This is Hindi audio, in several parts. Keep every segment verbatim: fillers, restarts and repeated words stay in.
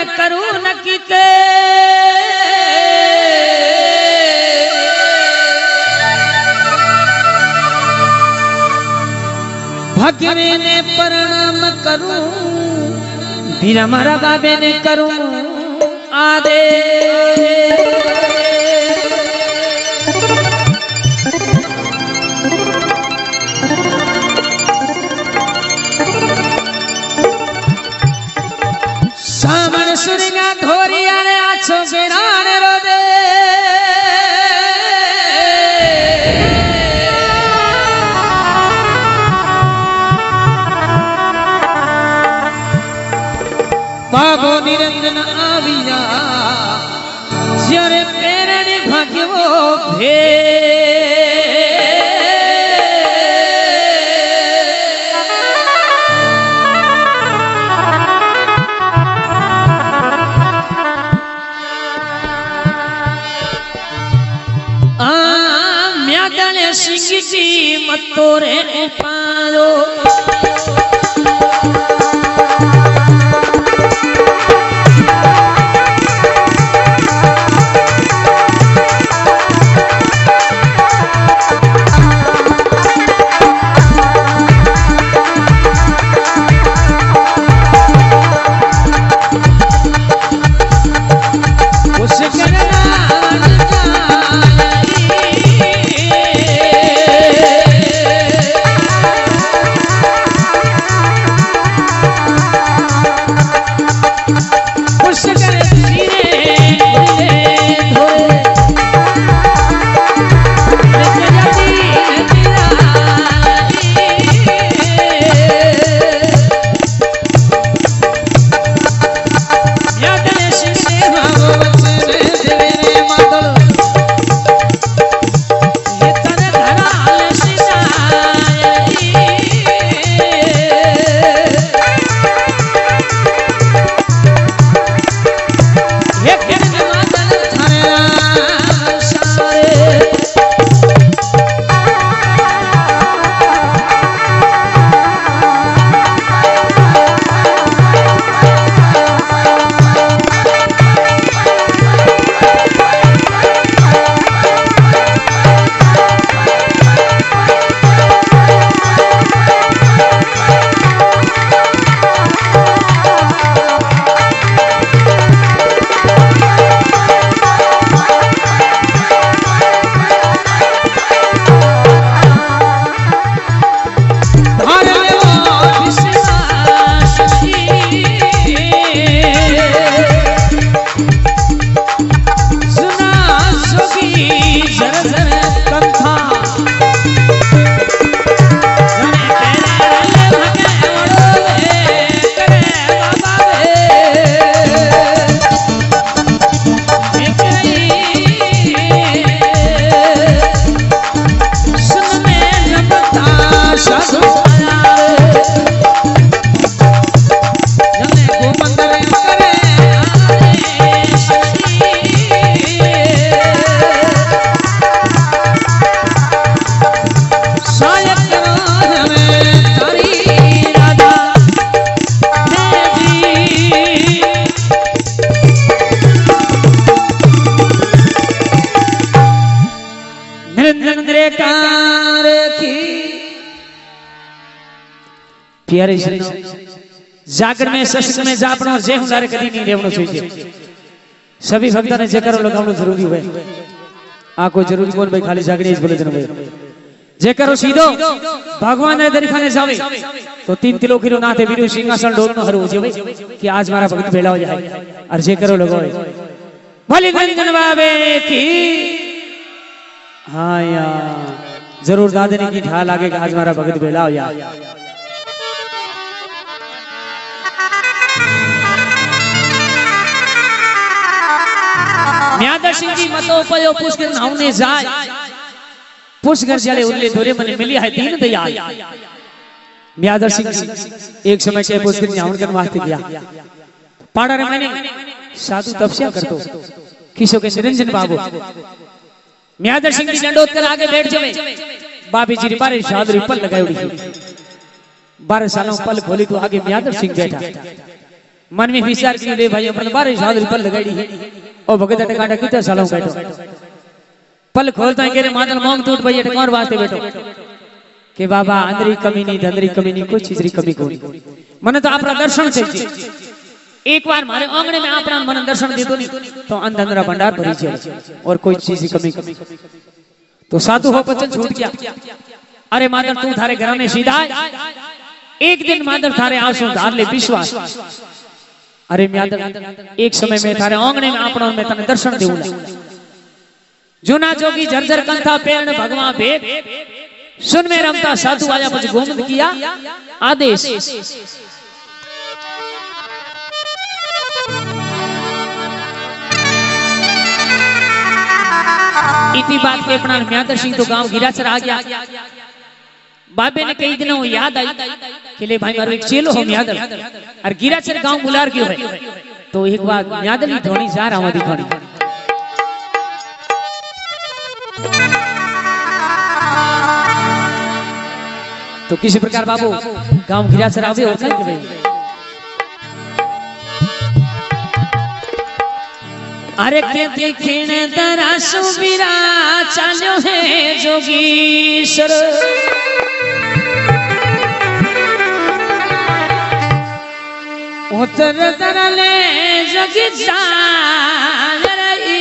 मन करू न कीते भगवे ने प्रणाम करूं बिना मारा बाबे ने करूं आदे सामन सुरिया धोरिया ने आछो बिरान रोदे बाबो निरंजन आविया जरे पेरणी भाग्यो भे जी मतोरे पालो प्यारे जागर में सत्संग में जापना जे हुनारे कदी नहीं रेवणो चाहिए सभी भक्तों ने जे करो लगावणो जरूरी होवे आ कोई जरूरी कोन भाई खाली जागणी ज भले जन होवे जे करो सीधो भगवान ने दरखाने जावे तो तीन तिलोखीरो नाथे वीरू सिंहासन डोलनो हरवो जे भाई कि आज मारा भक्त भेला हो जाए और जे करो लगावे भले निरंजन बाबे की हां यार जरूर दादे ने की ढा लागे आज मारा भक्त भेला हो यार म्यादर्शिंग जी मतों पर यो पुष्कर नावने जाए पुष्कर जले उल्ले धोरे मने मिली है तीन तैयार म्यादर्शिंग एक समय के पुष्कर नावन कर वास्ते गया पाड़ा रे मैंने साधु तपस्या करतो किशो के निरंजन बाबू म्यादर्शिंग जी दंडोत कर आगे बैठ जमे बाबी जी रिपारे साधु रिपल लगाई उड़ी बारह सालों पल खोली तो आगे म्यादर्शिंग बैठा मन में विचार के ले भाई अपन बारह हज़ार रुपए लगाड़ी ओ भगत टकाटा किते सालों बैठो पल खोलता है करे मादल मांग टूट भाई टकोर वास्ते बैठो के बाबा अंदरी कमी नहीं धंदरी कमी नहीं कोई चीज री कमी कोनी मने तो आपरा दर्शन चाहिए एक बार मारे आंगणे में आपरा मन दर्शन दे दो तो अंधंधरा भंडार भरी जाए और कोई चीज की कमी तो साधु हो वचन छूट गया। अरे मादल तू थारे घर में सीधा एक दिन मादल थारे आंसू धार ले विश्वास। अरे म्यादल एक समय में थारे आंगणे में आपणो में तने दर्शन देउला जुना जोगी जर्जर कंथा पेण भगवा भेद सुन में रमता साधु आया मुझ गोमद किया आदेश। इति बात के अपना म्यादल सिंह तो गांव गिराचर आ गया। बाबे ने कई दिनों याद आई कि ले भाई मारो एक चेलो हो म्यादल और गिराचर गांव बुलार गयो है तो एक बार म्यादल ही धोनी जा रहा दिखानी तो किसी प्रकार बाबू गांव गिराचर आवे होता है। अरे के खेण तरा सुरा चालो है जोगीश्वर उतर तरले जगी चाल रही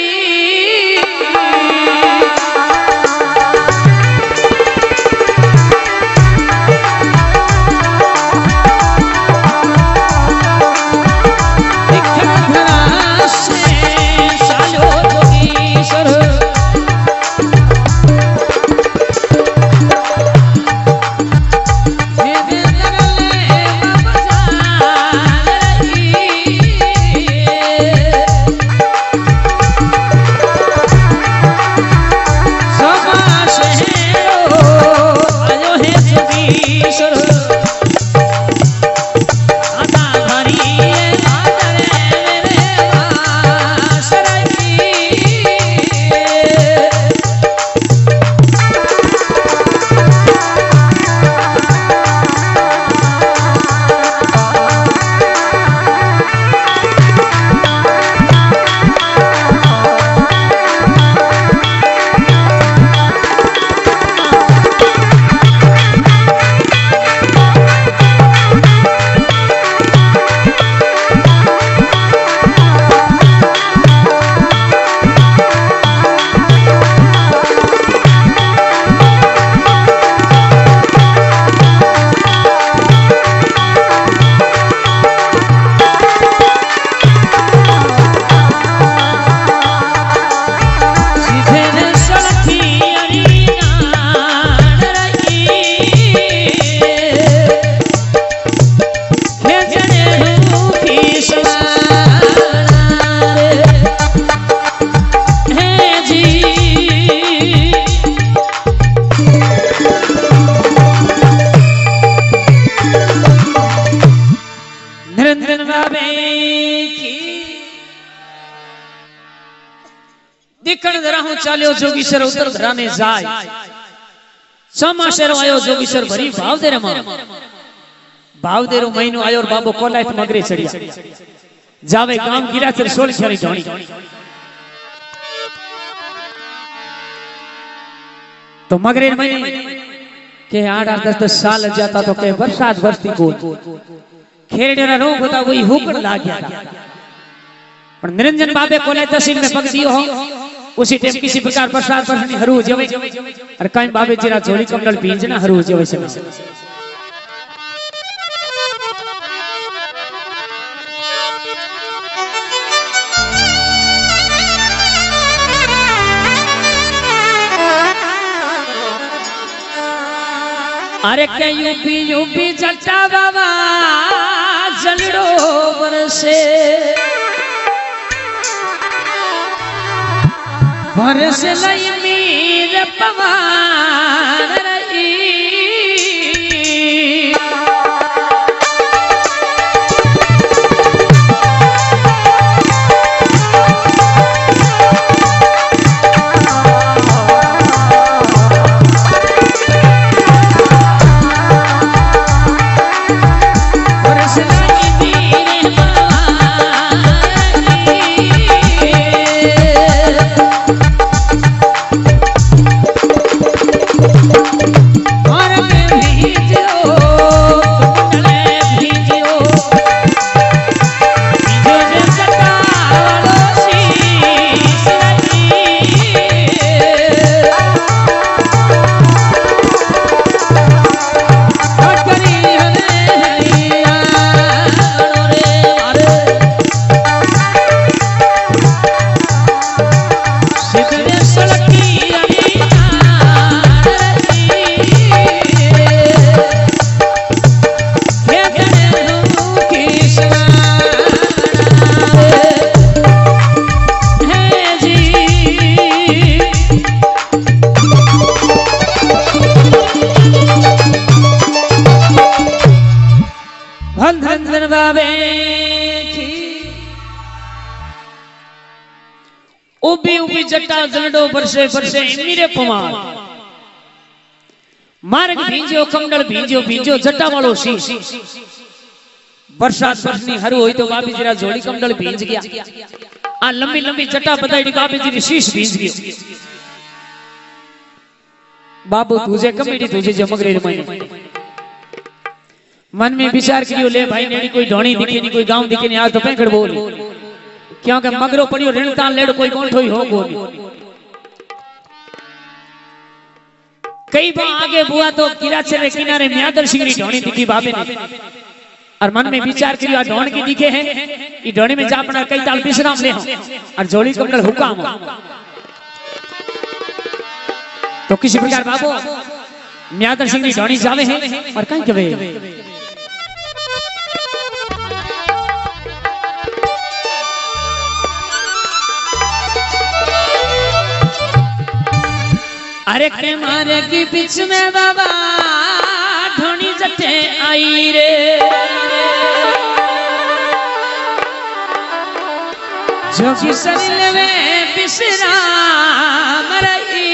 चालो जोगीश्वर उतर धरा में जाय समा शेर आयो जोगीश्वर भरी भाव दे रमा भाव दे रो महीनो आयो और बाबो कोलाय मगरे चढ़िया जावे गांव गिराचर सोल छरी ढोणी। तो मगरे में के आठ आठ दस दस साल जाता तो के बरसात बरसती गोल खेरड़े रा रोग होता वही होकर ला गया पर निरंजन बाबे कोलाय तसीम में पग दियो हो उसी टाइम किसी प्रकार प्रसाद प्रसन्न हरू जेवे और काई बाबे जीरा झोली कमल बीज ना हरू जेवे से अरे के यूपी यूपी जटा बाबा जलड़ो बरसे बरस लई मीर पवार रही बरस लई मीर पवार उबी उबी जटा जलडो परसे परसे इमीरे पवार मार्ग भींजो कमडल भींजो भींजो जटा वालो सी बरसात बरसनी हरु होई तो बाबी जीरा जोड़ी कमडल भींज गया आ लंबी लंबी जटा बदाई बाबी जीरी शीश भींज गयो। बाबू तुझे कमेडी तुझे जमगरे मन मन में विचार करियो ले भाई ने कोई ढोणी दिखे नहीं कोई गांव दिखे नहीं आज तो पेखड़ बोल क्योंकि मगरो पड़ियो रणता लेड़ कोई कोठो ही हो गोली कई बार आगे बुआ तो किराचे के किनारे म्यादर सिंगरी ढोणी दिखी बाबे ने और मन में विचार करियो ढोण की दिखे है ई ढोणी में जा अपना कई ताल विश्राम ले और जोड़ी कमल हुकाम तो किसी प्रकार बाबू म्यादर सिंगरी ढोणी जावे है और कहीं कवे अरे के मारे की बीच में बाबा ढोणी जटे आई रे जो किसन में बिसरा मरई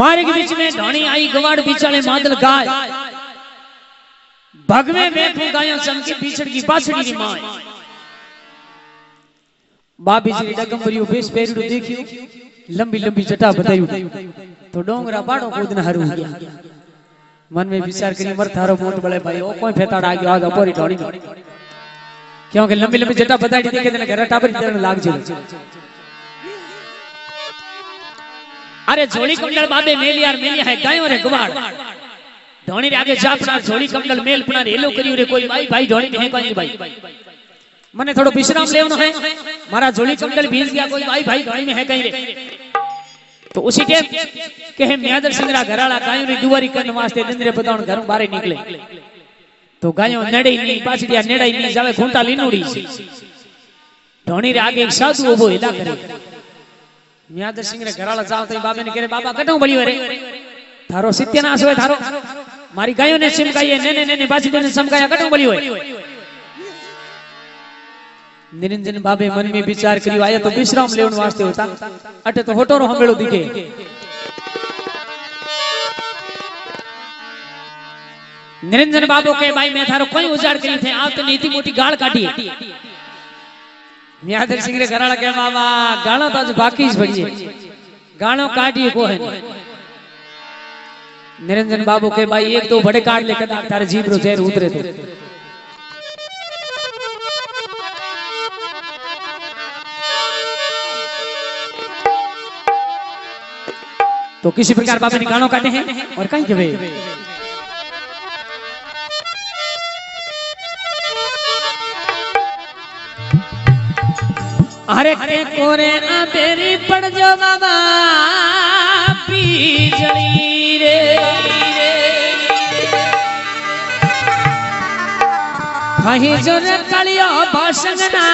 मार्ग बीच में ढोणी आई गवाड़ बिचाले मादल गाय भगवे देखू गाया चमकी बिछड़ की बाछड़ी री मां बाबी जी डगमरियो बेस पेरडू देखियो लंबी लंबी जटा बतायो तो डोंगरा पाड़ो कूदन हरू गया मन में विचार करी मर थारो मोट बले भाई ओ कोई फेताड़ आ गयो आगा पोरी ढोणी क्योंकि लंबी लंबी जटा बताई देखे ने घर टाबरी देन लाग जे अरे झोली कमडल बाबे मेल यार मेल है गायो रे गवाड़ ढोणी रे आगे जाप साथ झोली कमडल मेल पुना हेलो करियो रे कोई भाई भाई ढोणी है कोई भाई मने थोड़ो विश्राम लेवनो है मारा झोली कमडल भींज गया कोई भाई भाई ढोणी में है कहीं रे तो उसी के कहे म्यादर सिंगरा घराला गायो रे दुवारी करन वास्ते दंदरे बताण घर बारे निकले तो गायो नेड़े नी पाछड़िया नेड़े नी जावे खूंटा लीनुड़ी ढोणी रे आगे एक साधु उभो हेला करे म्यादर सिंह रे घराला जाओ तो बाबे ने करे बाबा कटो बड़ी रे थारो सत्यनाश होए थारो मारी गायो ने सिमकाई ने ने ने बाजी ने समकाया कटो बड़ी होए निरंजन बाबे मन में विचार करियो आया तो विश्राम लेवन वास्ते होता अटे तो होटो रो हमड़ो दिखे निरंजन बाबू के भाई मैं थारो कोई उजाड़ करी थे आप तो नीति मोटी गाल काटी म्यादर सिंह रे घराड़ा के बाबा गालो तो आज बाकी इस बड़ी गालो काटी को है निरंजन बाबू के भाई एक दो बड़े काट लेकर तारे जीभ रो जहर उतरे तो तो किसी प्रकार बाबा ने गालों काटे हैं और कहीं के वे अरे कोरे आंधेरी पड़ जो बाबा बीजड़ी रे कहीं जो कलियो भाषण ना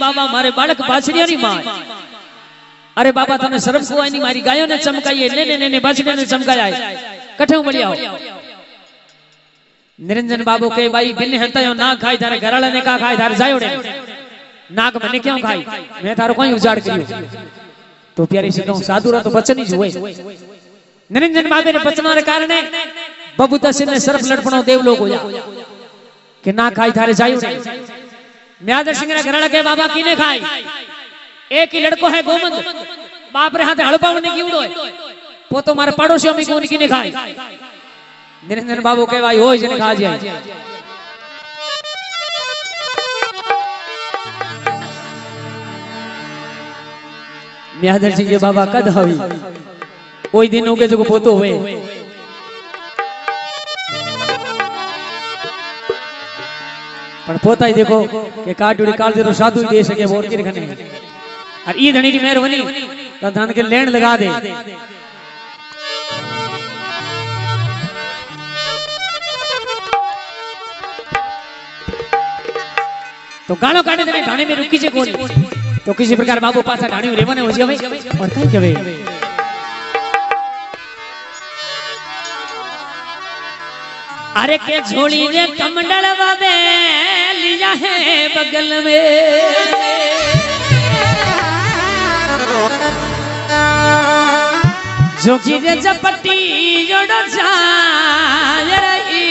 बाबा मारे बालक बाछड़िया नहीं मार अरे बाबा तने शर्म को आई नहीं मारी गायों ने चमकाई ने ने ने बाछड़िया ने चमकाया कठे बढ़िया हो निरंजन बाबू के भाई बिन हतायो ना खाई थारे घराले ने का खाई थारे जायोड़े नाक मने क्यों खाई मैं थारो कोई उजाड़ करियो तो प्यारी से कहूं साधुरा तो बचन ही होए निरंजन बाबे ने बचना रे कारण बबूता सिंह ने सर्फ लड़पणो देवलोक होया के ना खाई थारे जायोड़े म्यादर सिंह ने घराड़ा के बाबा की ने खाई एक ही लड़को है गोमंद बाप रे हाथ हड़पा उड़ने की उड़ो वो तो मारे पड़ोसियों में कौन की ने खाई निरंजन बाबू के भाई हो जिने खा जाए म्यादर सिंह के बाबा कद हवी कोई दिन हो गए जो पोतो हुए पर पोता ही देखो के काटुड़ी काल दे तो साधु ही दे सके और की रखने और ई धनी की मेहरबानी तो धन के लेन लगा दे तो गाणो काटे ने घाने में रुकी जे कोनी तो किसी प्रकार बाबू पासा घाणी रेवाने हो जावे और कई कवे अरे के झोली ने कमंडल बाबे लिया है बगल में जोगी ने झपटी जोड़ा जा रही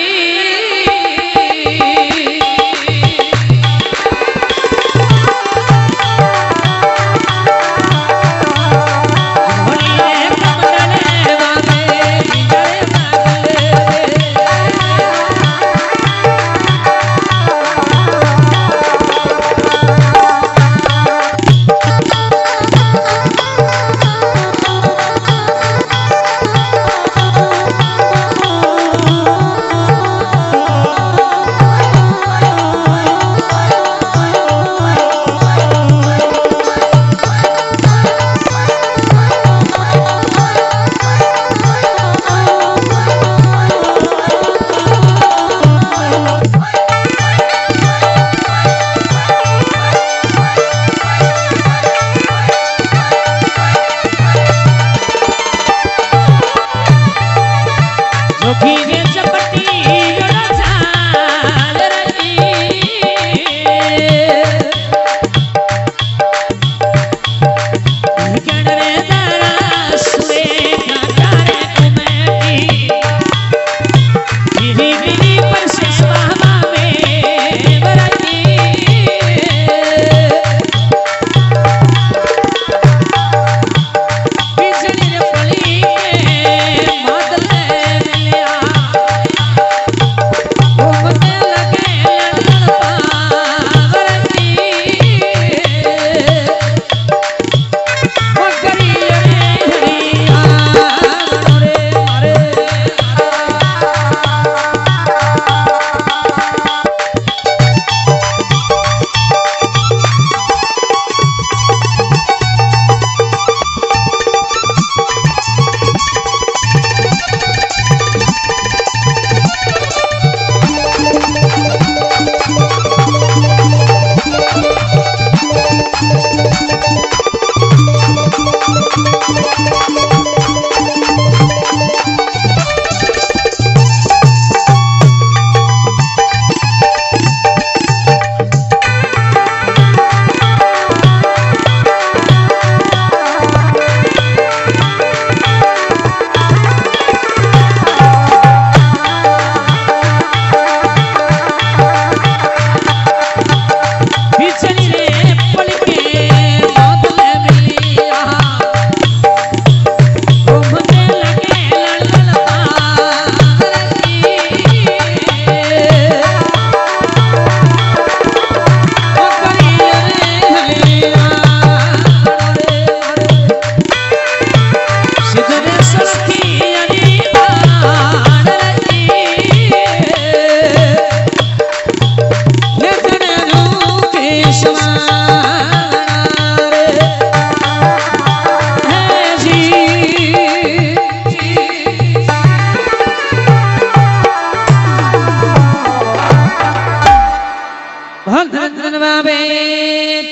बनवावे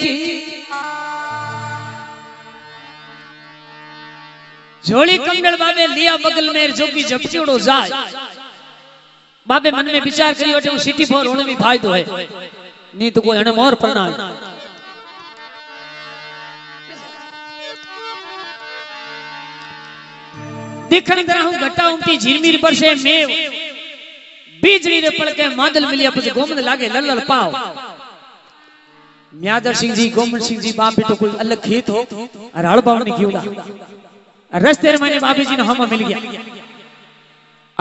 जी झोली कंगड़ बाबे लिया बगल में जो की झपचीड़ो जाए बाबे मन में विचार करियो तो सिटी फोर होने में फायदो है नहीं तो कोई हने मोर पड़ना है। दिखन तरह घटा उमटी झिलमिर पर से मेव बीजरी रे पड़ के मादल मिलिया पछ गोमन लागे लल्लल पाव। म्यादर सिंह जी गोमन सिंह जी बाप बेटो कोई अलग खेत हो और हड़बाव ने गियोला रस्ते में मैंने बाबी जी ने हम मिल गया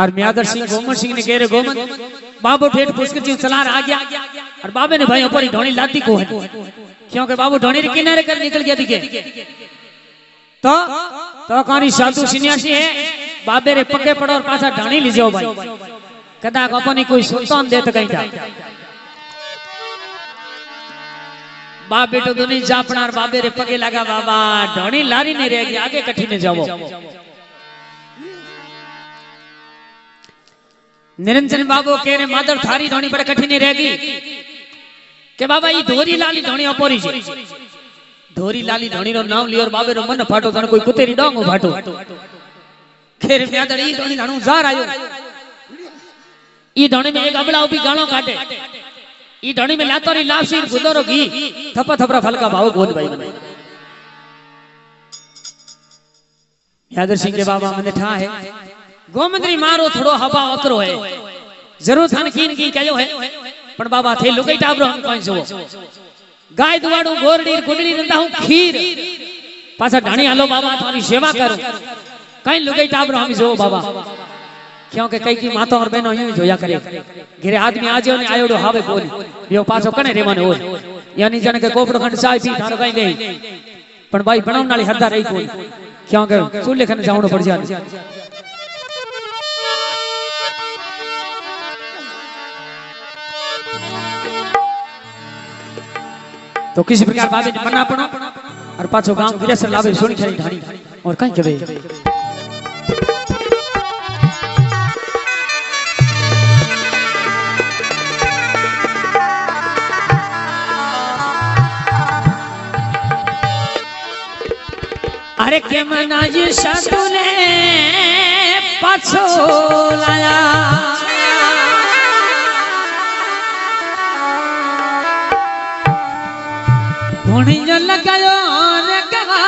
और म्यादर सिंह गोमन सिंह ने कह रहे गोमन बाबू ठेठ पुष्कर जी चलार आ गया और बाबे ने भाई ऊपर ढोणी लाती को है क्योंकि बाबू ढोणी के किनारे कर निकल गया दिखे तो तो कानी साधु सन्यासी है बाबे रे पक्के पड़ो और पासा ढाणी ले जाओ भाई कदा अपनी कोई सुल्तान दे तो कहीं था बाप बेटो दोनों जापणार बाबे रे पगे लगा बाबा ढोणी लारी नहीं रहेगी आगे कठी ने जाओ। निरंजन बाबू कह रहे माधव थारी ढोणी पर कठी नहीं रहेगी के बाबा ये धोरी लाली ढोणी अपोरी जी धोरी लाली ढोणी रो नाम लियो और बाबे रो मन फाटो जण कोई कुतेरी डांगो फाटो खेर म्यादर ई ढोणी लाणू जार आयो ई ढोणी में एक अबड़ा उभी गाणो काटे ई ढोणी में लातोरी लासी गुदोरो घी थपा थपरा फलका भाव गोद भाई बने म्यादर सिंह के बाबा मने ठा है गोमंदरी मारो थोड़ो हवा अतरो है जरूर थान कीन की कयो है पण बाबा थे लुगाई टाबरो हम कोई जो गाय दुवाडू गोरडी गुडडी नंदा हूं खीर पासा ढाणी आलो बाबा थारी सेवा करो कई लुगाई टाबरो हम जो बाबा क्योंकि कई की माता और बहनों यूं जोया करे घरे आदमी आजे ने आयोडो हावे बोली यो पाछो कने रेवानो हो यानी जण के कोपड़ो खंड चाय पी थारो कई नहीं पण भाई बनावन वाली हरदा रही कोई क्योंकि चूल्हे खने जावणो पड़ जात। तो किसी प्रकार बाबे ने मना पड़ो और पाछो गांव गिरेसर लावे सोनी खरी ढाणी और कई कवे अरे के मना ये साधु ने पाछो लाया धोणी लगायो रे गाड़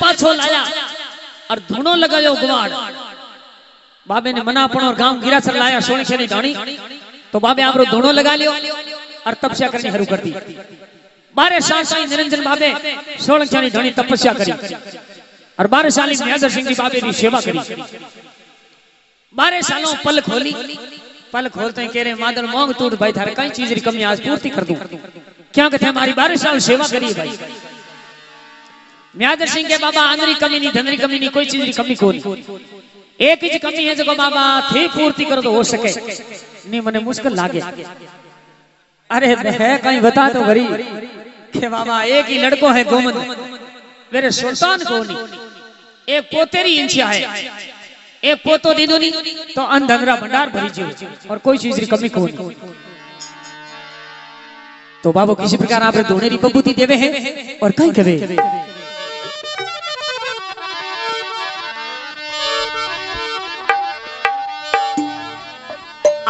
पाछो लाया और धूनो लगायो गुवाड़। बाबे ने मना पण और गांव गिरा सर लाया सोनी छेनी ढाणी तो बाबे आपरो धूनो लगा लियो और तपस्या करनी शुरू कर दी। बारह साल से निरंजन बाबे सोनी छेनी ढाणी तपस्या करी और बारह साल में हजर सिंह जी बाबे की सेवा करी। बारह सालों पल खोली, पल खोलते हैं कह रहे मादर मोंग टूट भाई थारे कई चीज की कमी आज पूर्ति कर दूं। क्या कहते हैं हमारी बारह साल सेवा करी भाई। म्यादर सिंह के बाबा आंदरी कमी नहीं, धनरी कमी नहीं, कोई चीज की कमी कोनी, एक ही कमी है जो बाबा थी पूर्ति कर दो हो सके नहीं मने मुश्किल लागे। अरे मैं कहीं बता तो भरी के बाबा एक ही लड़को है गोमन मेरे सुल्तान कोनी, एक पोतेरी इंचिया है, एक पोतो दीदो नहीं तो अंधनरा भंडार भरी जीव और कोई चीज की कमी कोनी। तो बाबा किसी प्रकार आप दोने री बबूती देवे है और कहीं कहे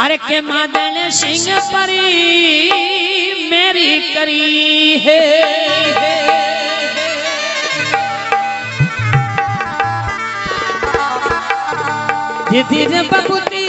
अरे के मादन सिंह परी मेरी करी है, दिन बबूती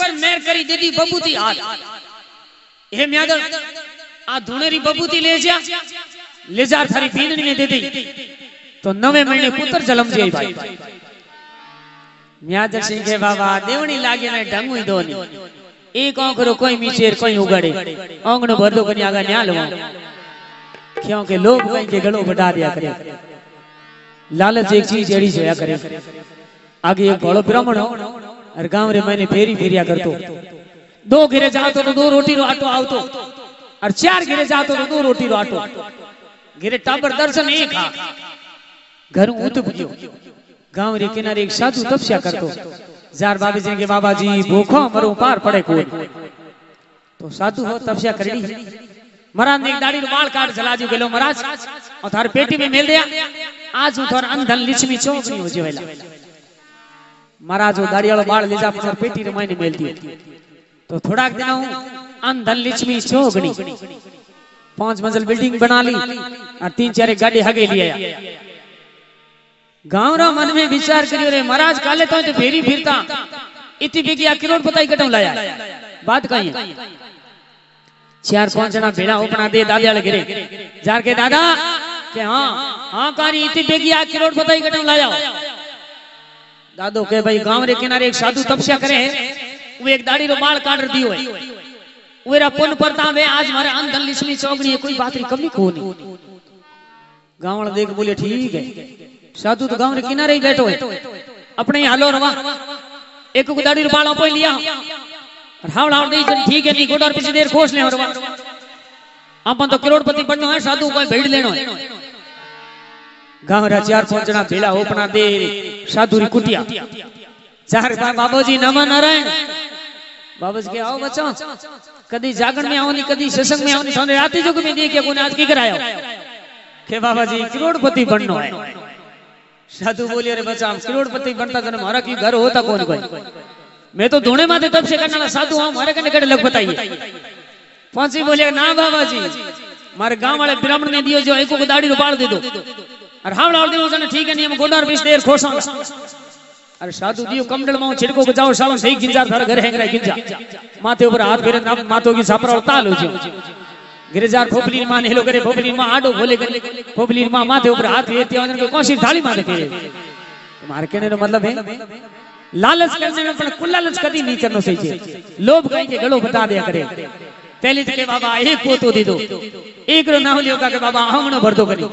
पर मेर करी दीदी बबूती हाल हे म्यादर आ धुनेरी बबूती ले जा ले जा थारी बीननी ने दे दी तो नवे महीने पुत्र जन्म जे भाई। म्यादर सिंह के बाबा देवणी लागे ने ढंगुई दोनी एक आंखरो कोई मीचेर कोई उगाड़े आंगनो भरदो कनी आगा न्या लवा क्यों के लोग कहीं के गलो बढ़ा दिया करे। लालच एक चीज एड़ी जोया करे। आगे एक भोलो ब्राह्मण हो और गांव रे मैंने फेरी फेरिया करतो दो घिरे जातो तो दो रोटी रो आटो आवतो और चार घिरे जातो तो दो रोटी रो आटो घिरे टाबर दर्शन एक खा घर उत पुजो। गांव रे किनारे एक साधु तपस्या करतो जार बाबा जी के बाबा जी भूखो मरो पार पड़े कोई तो साधु हो तपस्या करली। महाराज ने एक दाढ़ी रो बाल काट जलाजू गेलो महाराज और थार पेटी में मेल दिया आज हूं थार अंधन लिछमी चौकी हो जेवेला। महाराज दाड़ियालो बाल ले जा पर पेटी रे मायने मेल दियो तो थोड़ा दिन हूं अंधन लिछमी चौगणी पांच मंजिल बिल्डिंग बना ली और तीन चार गाड़ी हगे ले आया। गांव रा मन में विचार करियो रे महाराज काले तो तो फेरी फिरता इतनी बिगी आ करोड़ पताई कटो लाया बात कही चार पांच जना भेड़ा ओपना दे दाड़ियाले घिरे जार के दादा के हां हां कारी इतनी बिगी आ करोड़ पताई कटो लाया। दादो के भाई गांव रे किनारे एक साधु तपस्या करे है वो एक दाढ़ी रो बाल काट दियो है वेरा पुन परता वे आज मारे अंधन लिछमी चौगनी है कोई बात री कमी कोनी। गांवला देख बोले ठीक है साधु तो गांव रे किनारे ही बैठो है अपने ही हालो रवा एक को दाढ़ी रो बाल ओपई लिया और हावड़ा नहीं जन ठीक है नी गोडर पीछे देर खोस ले रवा अपन तो करोड़पति बननो है साधु कोई भेड़ लेनो है। गांव रा चार पांच जना भेला ओपना दे साधु री कुटिया चार बाबूजी नमा नारायण बाबूजी के आओ बच्चा कदी जागरण में आओ नहीं कदी सत्संग में आओ नहीं सोने रात जो में देख के कोने आज की करायो के बाबाजी करोड़पति बननो है। साधु बोले रे बच्चा करोड़पति बनता तने मारा की घर होता कोन कोई मैं तो धोने माथे तब से करना साधु हूं मारे कने कड़े लग बताइए। पांचवी बोले ना बाबाजी मारे गांव वाले ब्राह्मण ने दियो जो एक को दाढ़ी उपाड़ दे दो और हावड़ा और देवो जने ठीक है नियम गोदार बीस देर खोसा। अरे साधु दियो कमडल माओ छिड़को को जाओ सालो सही गिंजा थार घर हेंगरा गिंजा माथे ऊपर हाथ फेरे नाम माथो की सापरा और ताल हो जो गिरजार खोपली मां हेलो करे खोपली मां आडो बोले करे खोपली मां माथे ऊपर हाथ लेती और को कोसी थाली मारे के मार के ने मतलब है लालच करने में पर कुलालच कदी नहीं करनो सही छे। लोभ कई के गलो बता दिया करे पहले के बाबा एक पोतो दे दो एक रो ना होलियो का के बाबा आवणो भर दो करी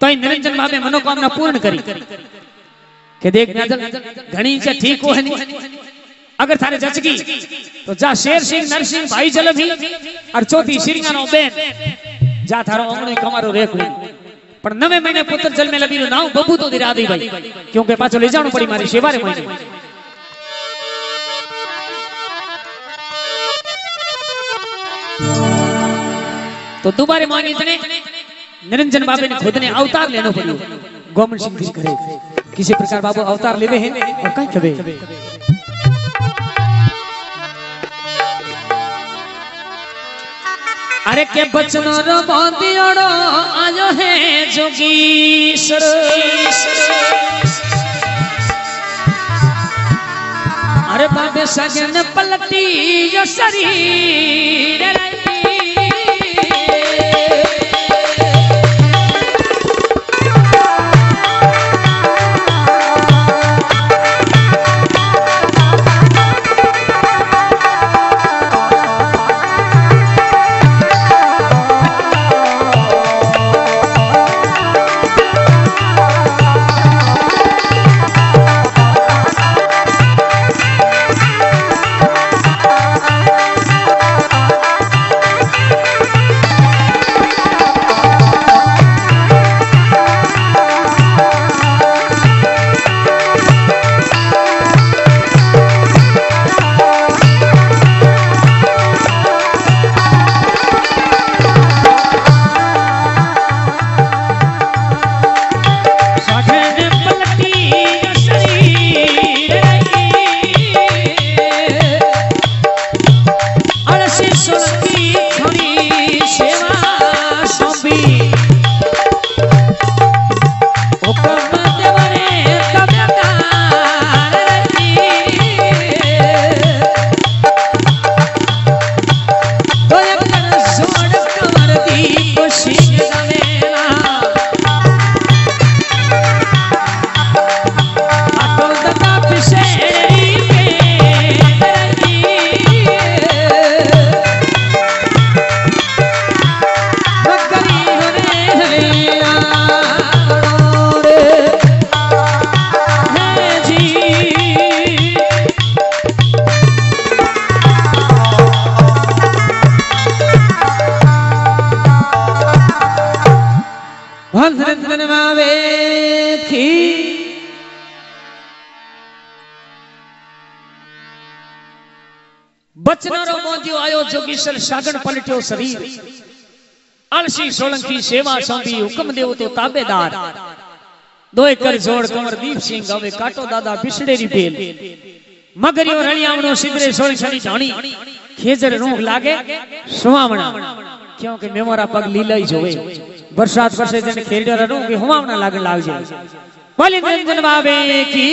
तई निरंजन बाबे मनोकामना पूर्ण करी के देख नजर घणी से ठीक हो है नहीं अगर थारे जचगी तो जा शेर सिंह नरसिंह भाई जलभी और चौथी श्रींगा नो बेन जा थारो आवणो कमारो रेखो पर नवे महीने पुत्र जल में लबी रो नाव बबू तो दिरा दी भाई क्योंकि पाछो ले जाणो पड़ी मारी सेवा रे महीने तो दोबारे मांगी जने निरंजन बाबे ने खुद ने अवतार लेनो पड़ो। गोमन सिंह जी करे किसी प्रकार बाबू अवतार लेवे हैं और काई कबे अरे के बचन रो बांधियोड़ो आयो है जोगीशर अरे बाबे सजन पलटी यो शरीर सागन पलटियो शरीर अलसी सोलंकी सेवा संभी हुक्म देव तो ताबेदार दोए कर जोड़ कंवर दीप सिंह गावे काटो दादा बिछड़ेरी बेल मगरियो रलियावणो सिदरे सोली सड़ी ढाणी खेजर रोग लागे सुहावणा क्योंकि मेमोरा पग लीला ही जोवे बरसात बरसे जने खेजर रोग के हुवावणा लागन लाग जाए बोली निरंजन बाबे की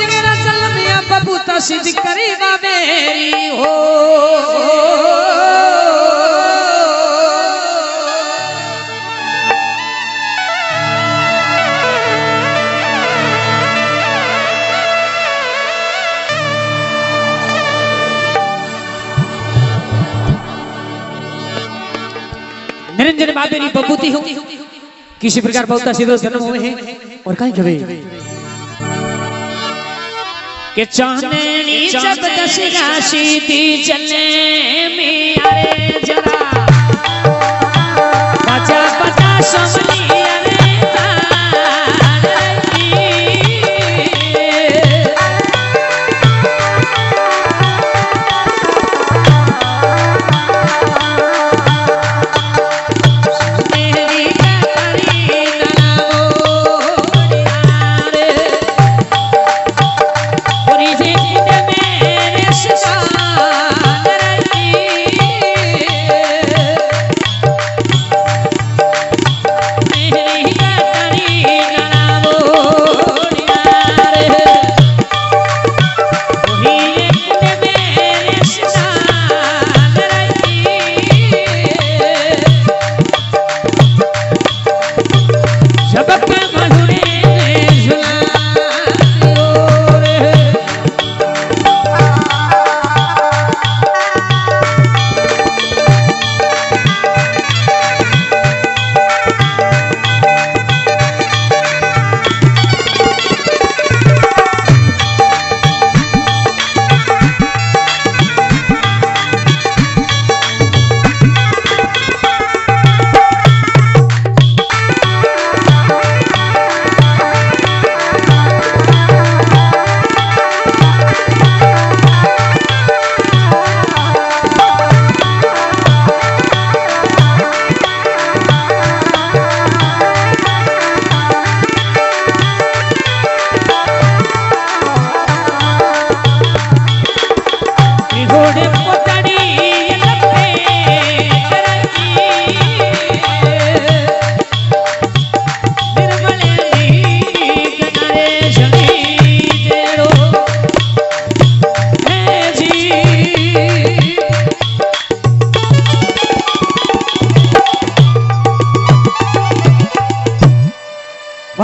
सिंगरा चल मिया बबूता सिद्ध करी मेरी हो निरंजन बाबे की बबूती हो किसी प्रकार बबूता सीधो जन्म हुए हैं और कहीं गए के चांदनी जब दस राशि दी चले मिया रे जरा बजा बजा समझी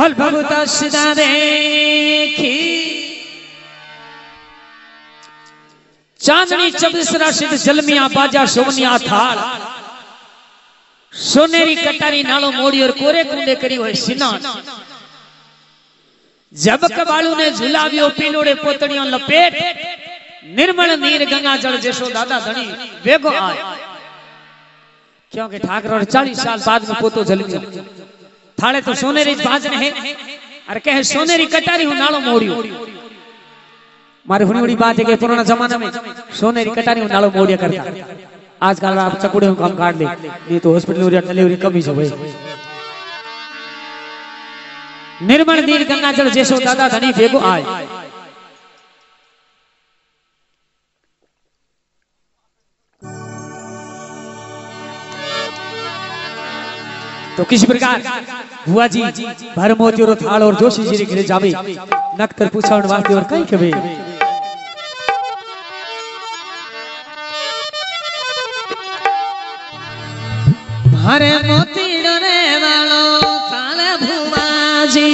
भल भगुता सदा देखी चांदनी चबसरा सिद्ध जलमिया बाजा सोवनिया थाल सोनेरी कटारी नालो मोड़ी और कोरे कुंडे करी हुए सिनान जब कबालू ने झुलावियो पीलोड़े पोतड़ियों लपेट निर्मल नीर गंगा जल जैसो दादा धनी वेगो आए क्योंकि ठाकर और चालीस साल बाद में पोतो जलमिया थाले तो सोनेरी बाजन है और कहे सोनेरी कटारी हूं नालो मोड़ियो मारे हुनी बड़ी बात है कि पुराना जमाना में सोनेरी कटारी हूं नालो मोड़िया करता आजकल आप चकुड़े में काम काट ले नहीं तो हॉस्पिटल डिलीवरी कम ही सब निर्मल नीर गंगा जल जैसो दादा धनी भेगो आए तो किस प्रकार बुआ जी भरमोती और थाल और जोशी जी घरे जावे नक्तर पूछा और वास्ते और कई कवे हरे मोती डरे वालो काला भुवा जी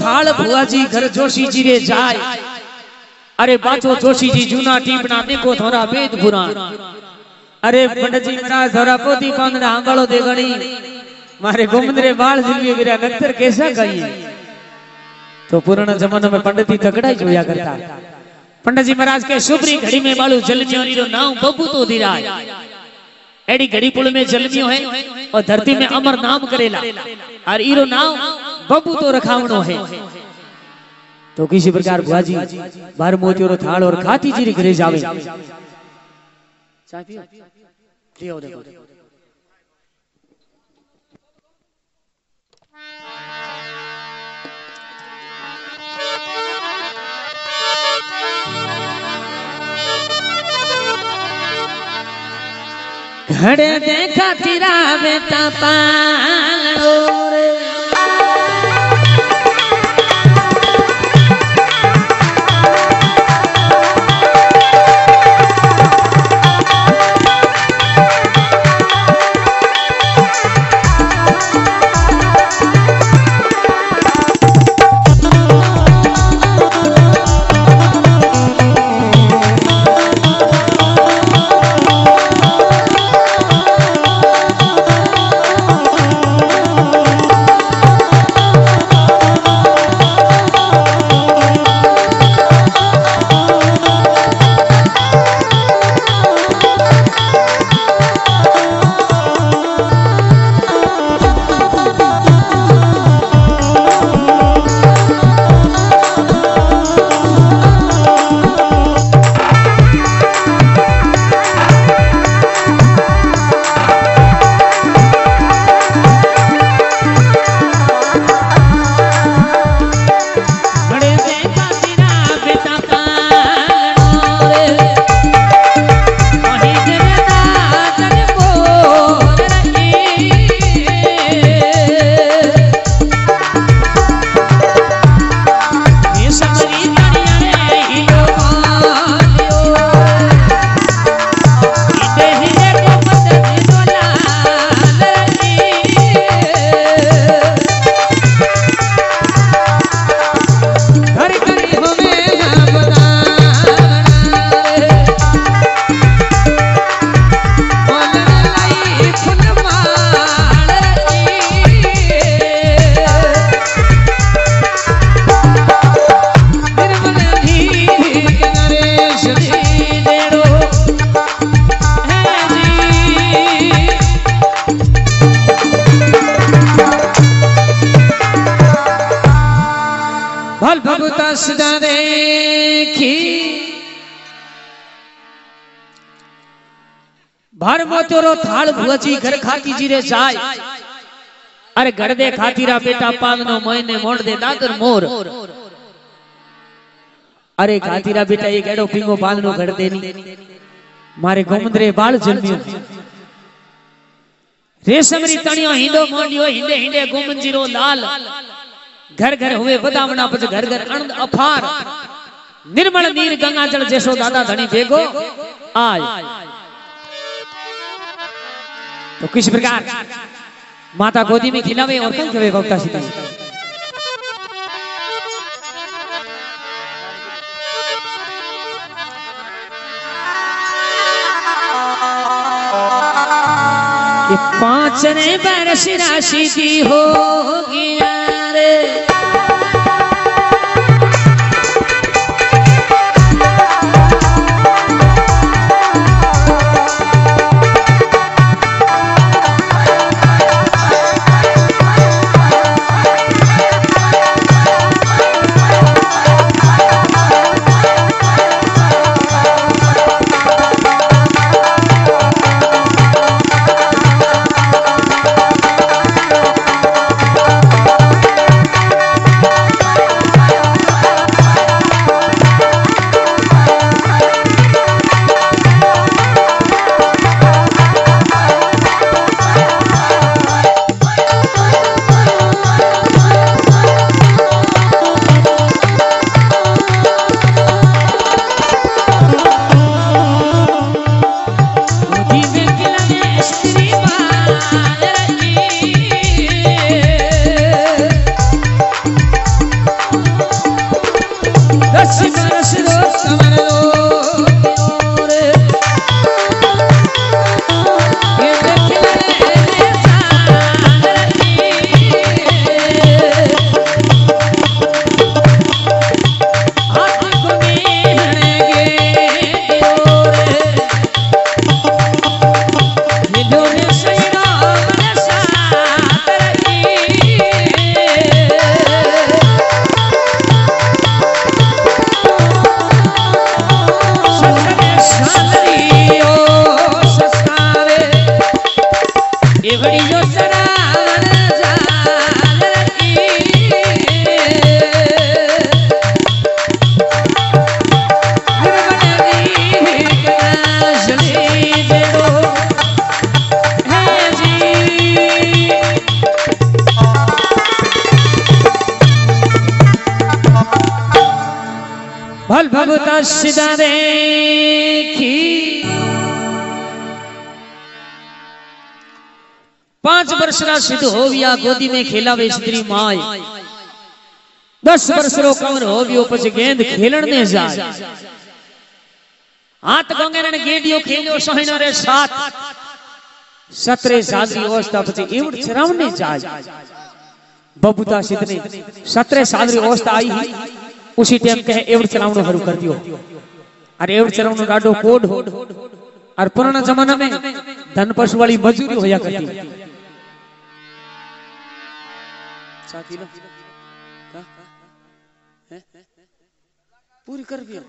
थाल भुआ जी घर जोशी जी रे जाए अरे बाचो जोशी जी जूना टीपना देखो थोड़ा बेद बुरा अरे पंडित जी महाराज थोड़ा पोती कांदरा हांगालो देगणी मारे गोमंदरे बाल जिलवे बिरा नक्तर कैसा कही तो पुराना जमाना में पंडित जी तगड़ा ही जोया करता पंडित जी महाराज के सुबरी घड़ी में बालू जलमियोरी रो नाम बब्बू तो दिराय एडी घड़ी पुल में जलमियो है और धरती में अमर नाम करेला और ईरो नाम बबू तो रखावनो है तो किसी प्रकार बुआ जी बार मोती और थाल और खाती जी घरे जावे चाय पियो लियो देखो घड़े देखा तेरा बेटा पालो भगत देखी भर मोतोरो थाल भुआजी घर खाती जीरे जाय। अरे घर दे खातीरा बेटा पालनो महीने मोड़ दे दादर मोर। अरे खातीरा बेटा एक एडो पिंगो पालनो घर देनी मारे गोमंदरे बाल जन्मियो रेशमरी तणियो हिंदो मोंडियो हिंदे हिंदे गोमंजीरो लाल घर घर हुए बदामना पछ घर घर अनंद अफार निर्मल नीर गंगा जल जैसो दादा धनी भेगो आय। तो किस प्रकार माता गोदी में खिलावे और तंग कवे भक्ता सीता ये पांच ने बरस राशि की हो गया रे सीधा देखी पांच वर्ष रा सिद्ध हो गया गोदी में खेलावे स्त्री माय। दस वर्ष रो कमर हो गयो पछ गेंद खेलण ने जाय। हाथ गोंगेरण गेडियो खेलो सोहिनो रे साथ सतरे साल री अवस्था पछ एवड चरावने जाय। बबूता सिद्ध ने सतरे साल री अवस्था आई ही उसी टाइम कहे एवड चलावनो शुरू कर दियो। अरे एवड चलावनो डाडो कोड हो और पुराना जमाना में धन पशु वाली मजदूरी होया करती। साथी लो का है पूरी कर दियो।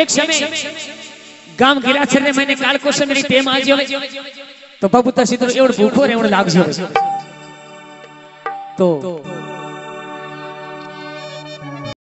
एक समय गांव गिरा छने मैंने काल को से मेरी टेम आजियो तो बबूता सीधो एवड भूखो रेवण लागजियो तो